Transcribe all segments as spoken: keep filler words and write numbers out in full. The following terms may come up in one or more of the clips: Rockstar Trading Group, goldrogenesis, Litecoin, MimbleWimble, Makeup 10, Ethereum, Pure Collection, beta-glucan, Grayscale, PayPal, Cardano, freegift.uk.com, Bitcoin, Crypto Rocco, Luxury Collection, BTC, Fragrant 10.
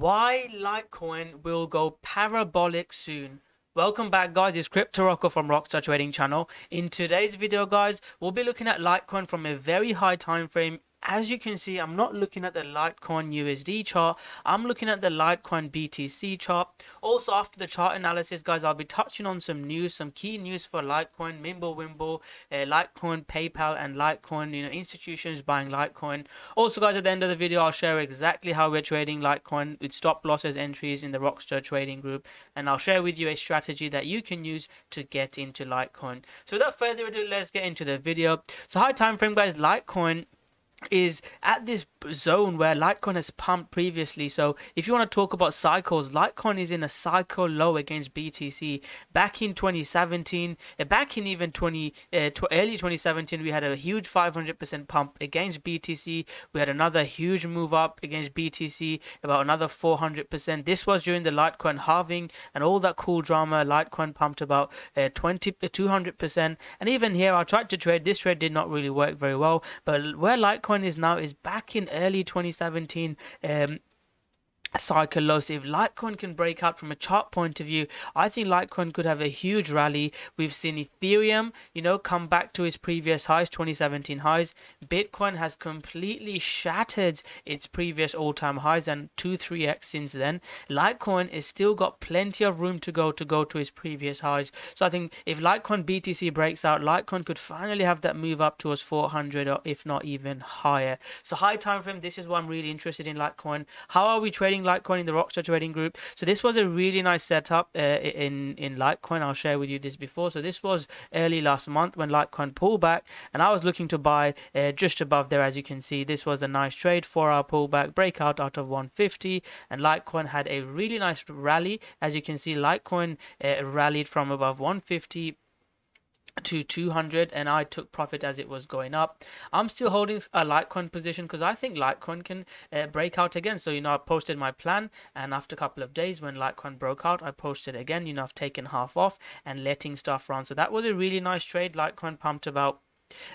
Why Litecoin will go parabolic soon. Welcome back, guys. It's Crypto Rocco from Rockstar Trading Channel. In today's video, guys, we'll be looking at Litecoin from a very high time frame. As you can see, I'm not looking at the Litecoin U S D chart. I'm looking at the Litecoin B T C chart. Also, after the chart analysis, guys, I'll be touching on some news, some key news for Litecoin, MimbleWimble, uh, Litecoin, PayPal, and Litecoin, you know, institutions buying Litecoin. Also, guys, at the end of the video, I'll share exactly how we're trading Litecoin with stop losses, entries in the Rockstar Trading Group. And I'll share with you a strategy that you can use to get into Litecoin. So without further ado, let's get into the video. So high time frame, guys, Litecoin is at this zone where Litecoin has pumped previously. So if you want to talk about cycles, Litecoin is in a cycle low against B T C. Back in twenty seventeen, back in even twenty, uh, early twenty seventeen, we had a huge five hundred percent pump against B T C. We had another huge move up against B T C, about another four hundred percent. This was during the Litecoin halving and all that cool drama. Litecoin pumped about uh, twenty, two hundred percent. And even here, I tried to trade. This trade did not really work very well. But where Litecoin is now is back in early twenty seventeen um cycle low. So if Litecoin can break out from a chart point of view, I think Litecoin could have a huge rally. We've seen Ethereum, you know, come back to its previous highs, twenty seventeen highs. Bitcoin has completely shattered its previous all-time highs and two, three X since then. Litecoin has still got plenty of room to go to go to its previous highs. So I think if Litecoin B T C breaks out, Litecoin could finally have that move up towards four hundred or if not even higher. So high time frame, this is what I'm really interested in Litecoin. How are we trading Litecoin in the Rockstar Trading Group? So this was a really nice setup uh, in in Litecoin. I'll share with you this before. So this was early last month when Litecoin pulled back, and I was looking to buy uh, just above there. As you can see, this was a nice trade, four hour pullback, breakout out of one fifty, and Litecoin had a really nice rally. As you can see, Litecoin uh, rallied from above one fifty to two hundred, and I took profit as it was going up. I'm still holding a Litecoin position because I think Litecoin can uh, break out again. So, you know, I posted my plan, and after a couple of days when Litecoin broke out, I posted again. You know, I've taken half off and letting stuff run. So that was a really nice trade. Litecoin pumped about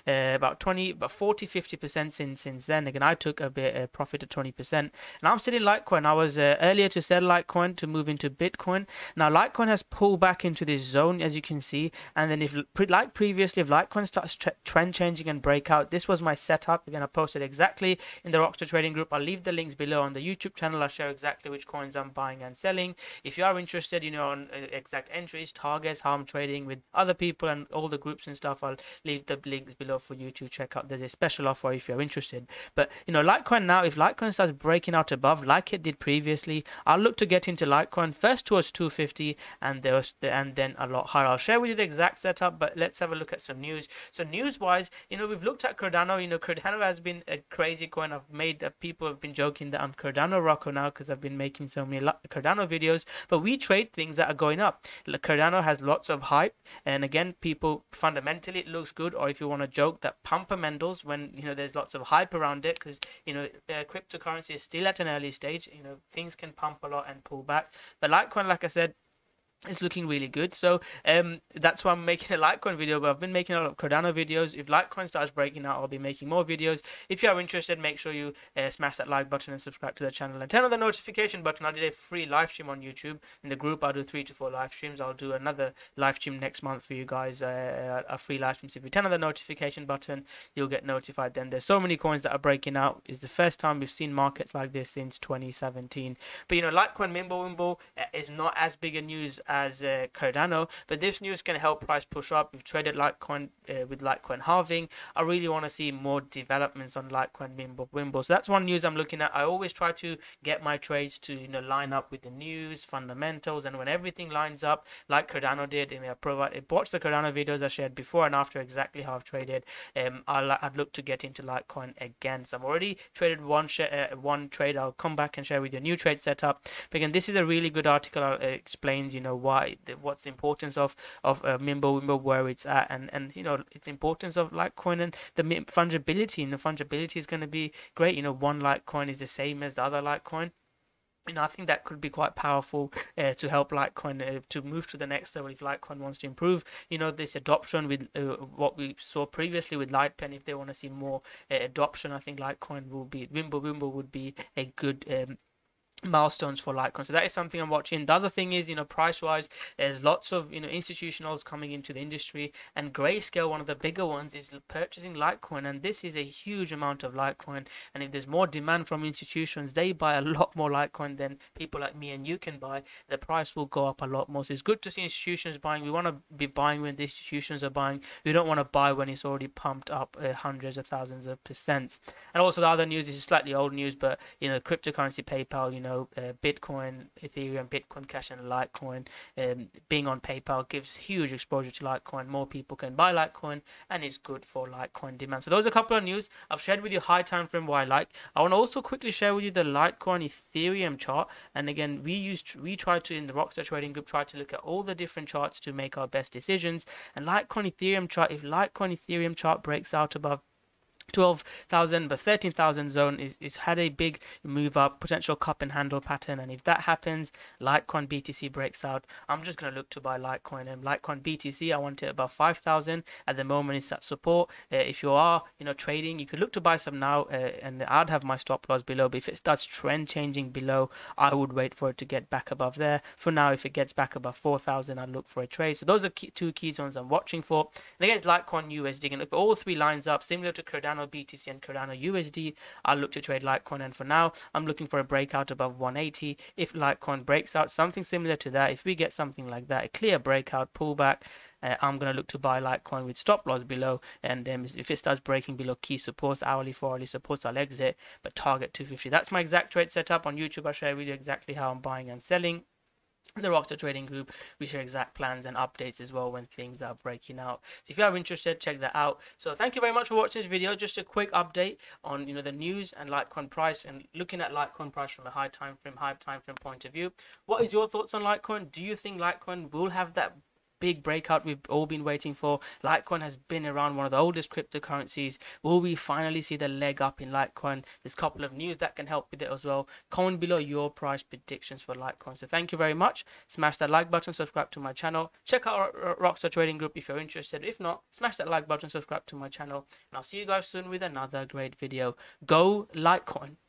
Uh, about twenty, about forty, fifty percent since since then. Again, I took a bit a profit of twenty percent, and I'm still in Litecoin. I was uh, earlier to sell Litecoin to move into Bitcoin. Now Litecoin has pulled back into this zone, as you can see, and then if like previously, if Litecoin starts trend changing and break out, this was my setup. Again, I posted exactly in the Rockstar Trading Group. I'll leave the links below on the YouTube channel. I'll show exactly which coins I'm buying and selling. If you are interested, you know, on uh, exact entries, targets, how I'm trading with other people and all the groups and stuff, I'll leave the link below for you to check out. There's a special offer if you're interested. But you know, Litecoin now, if Litecoin starts breaking out above like it did previously, I'll look to get into Litecoin first towards two fifty and there was, and then a lot higher. I'll share with you the exact setup, but let's have a look at some news. So news wise, you know, we've looked at Cardano. You know, Cardano has been a crazy coin. I've made that, people have been joking that I'm Cardano Rocco now because I've been making so many Cardano videos, but we trade things that are going up. Cardano has lots of hype, and again, people fundamentally it looks good, or if you want a joke that pumpermentals, when you know there's lots of hype around it, because you know uh, cryptocurrency is still at an early stage. You know, things can pump a lot and pull back, but Litecoin, like I said, it's looking really good. So um, that's why I'm making a Litecoin video, but I've been making a lot of Cardano videos. If Litecoin starts breaking out, I'll be making more videos. If you are interested, make sure you uh, smash that like button and subscribe to the channel and turn on the notification button. I did a free live stream on YouTube. In the group, I'll do three to four live streams. I'll do another live stream next month for you guys, uh, a free live stream. So if you turn on the notification button, you'll get notified then. There's so many coins that are breaking out. It's the first time we've seen markets like this since twenty seventeen. But you know, Litecoin, MimbleWimble uh, is not as big a news as uh, Cardano, but this news can help price push up. We've traded Litecoin uh, with Litecoin halving. I really want to see more developments on Litecoin, MimbleWimble. So that's one news I'm looking at. I always try to get my trades to, you know, line up with the news, fundamentals, and when everything lines up, like Cardano did, and I provide, watch the Cardano videos I shared before and after exactly how I've traded. Um, I'll, I'd look to get into Litecoin again. So I've already traded one share, uh, one trade. I'll come back and share with you a new trade setup. But again, this is a really good article. It uh, explains, you know, why the, what's the importance of of uh, MimbleWimble, where it's at, and and you know its importance of Litecoin and the fungibility. And the fungibility is going to be great. You know, one Litecoin is the same as the other Litecoin. And I think that could be quite powerful uh, to help Litecoin uh, to move to the next level if Litecoin wants to improve. You know, this adoption with uh, what we saw previously with Litecoin, if they want to see more uh, adoption, I think Litecoin will be, MimbleWimble would be a good um, milestones for Litecoin. So that is something I'm watching. The other thing is, you know, price wise, there's lots of, you know, institutionals coming into the industry, and Grayscale, one of the bigger ones, is purchasing Litecoin, and this is a huge amount of Litecoin. And if there's more demand from institutions, they buy a lot more Litecoin than people like me and you can buy. The price will go up a lot more. So it's good to see institutions buying. We want to be buying when the institutions are buying. We don't want to buy when it's already pumped up uh, hundreds of thousands of percents. And also the other news, this is slightly old news, but you know, cryptocurrency PayPal, you know, Uh, Bitcoin, Ethereum, Bitcoin Cash, and Litecoin um, being on PayPal gives huge exposure to Litecoin. More people can buy Litecoin, and it's good for Litecoin demand. So those are a couple of news I've shared with you. High time frame, what I like. I want to also quickly share with you the Litecoin Ethereum chart. And again, we used we try to in the Rockstar Trading Group try to look at all the different charts to make our best decisions. And Litecoin Ethereum chart. If Litecoin Ethereum chart breaks out above twelve thousand but thirteen thousand zone, is, is had a big move up, potential cup and handle pattern, and if that happens, Litecoin B T C breaks out, I'm just going to look to buy Litecoin. And Litecoin B T C, I want it above five thousand at the moment. It's at support. Uh, if you are, you know, trading, you could look to buy some now, uh, and I'd have my stop loss below, but if it starts trend changing below, I would wait for it to get back above there. For now, if it gets back above four thousand, I'd look for a trade. So those are key, two key zones I'm watching for. And against Litecoin U S D, and if all three lines up similar to Cardano B T C and Cardano U S D, I'll look to trade Litecoin. And for now, I'm looking for a breakout above one eighty. If Litecoin breaks out something similar to that, if we get something like that, a clear breakout pullback, Uh, I'm going to look to buy Litecoin with stop loss below, and um, if it starts breaking below key supports, hourly, four hourly supports, I'll exit, but target two fifty. That's my exact trade setup. On YouTube, I share with you exactly how I'm buying and selling. The Rockstar Trading Group, we share exact plans and updates as well when things are breaking out. So if you are interested, check that out. So thank you very much for watching this video. Just a quick update on, you know, the news and Litecoin price, and looking at Litecoin price from a high time frame, high time frame point of view. What is your thoughts on Litecoin? Do you think Litecoin will have that big breakout we've all been waiting for? Litecoin has been around, one of the oldest cryptocurrencies. Will we finally see the leg up in Litecoin? There's a couple of news that can help with it as well. Comment below your price predictions for Litecoin. So thank you very much. Smash that like button, subscribe to my channel. Check out our Rockstar Trading Group if you're interested. If not, smash that like button, subscribe to my channel. And I'll see you guys soon with another great video. Go Litecoin.